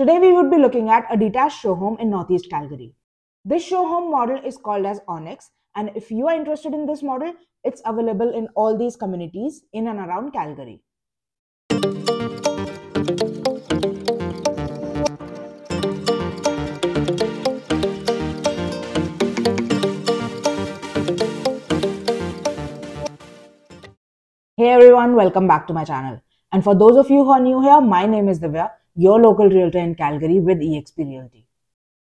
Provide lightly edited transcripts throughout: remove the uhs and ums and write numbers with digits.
Today we would be looking at a detached show home in Northeast Calgary. This show home model is called as Onyx, and if you are interested in this model, it's available in all these communities in and around Calgary. Hey everyone, welcome back to my channel. And for those of you who are new here, my name is Divya, your local realtor in Calgary with eXp Realty.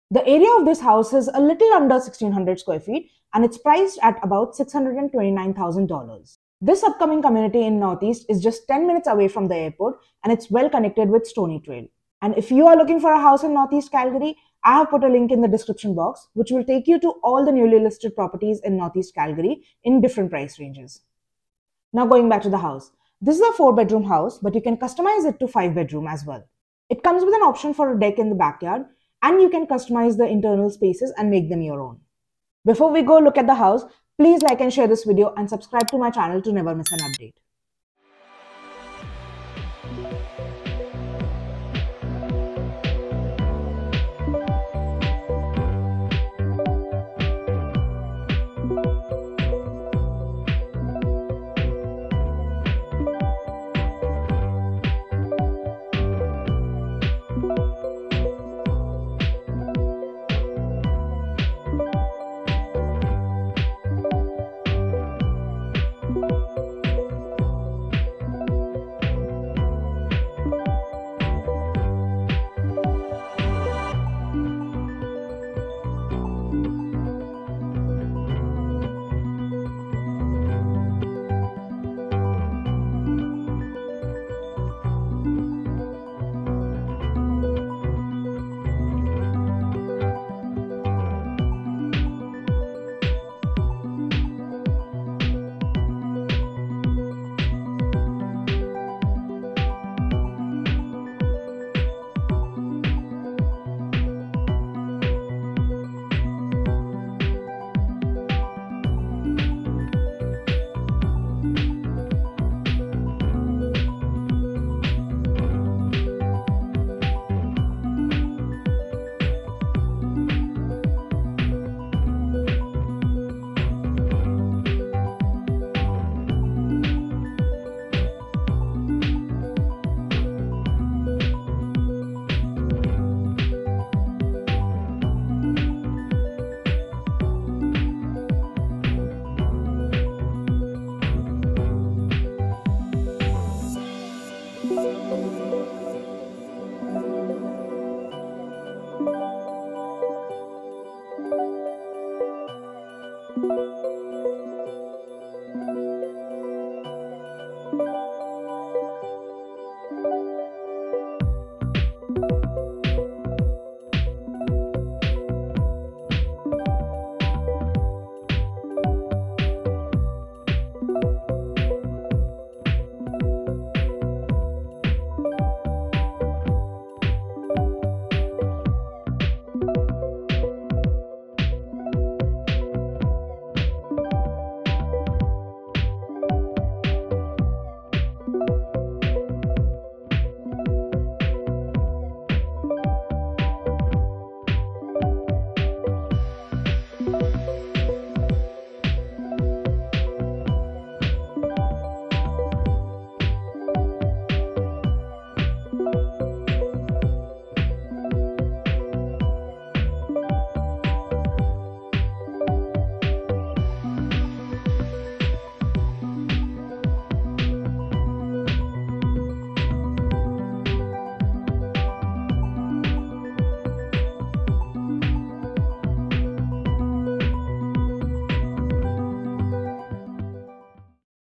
The area of this house is a little under 1600 square feet and it's priced at about $629,000. This upcoming community in Northeast is just 10 minutes away from the airport and it's well connected with Stony Trail. And if you are looking for a house in Northeast Calgary, I have put a link in the description box which will take you to all the newly listed properties in Northeast Calgary in different price ranges. Now going back to the house. This is a 4-bedroom house, but you can customize it to 5-bedroom as well. It comes with an option for a deck in the backyard, and you can customize the internal spaces and make them your own. Before we go look at the house, please like and share this video and subscribe to my channel to never miss an update.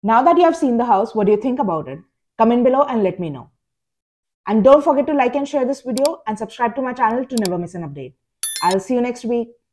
Now that you have seen the house, what do you think about it? Comment below and let me know. And don't forget to like and share this video and subscribe to my channel to never miss an update. I'll see you next week.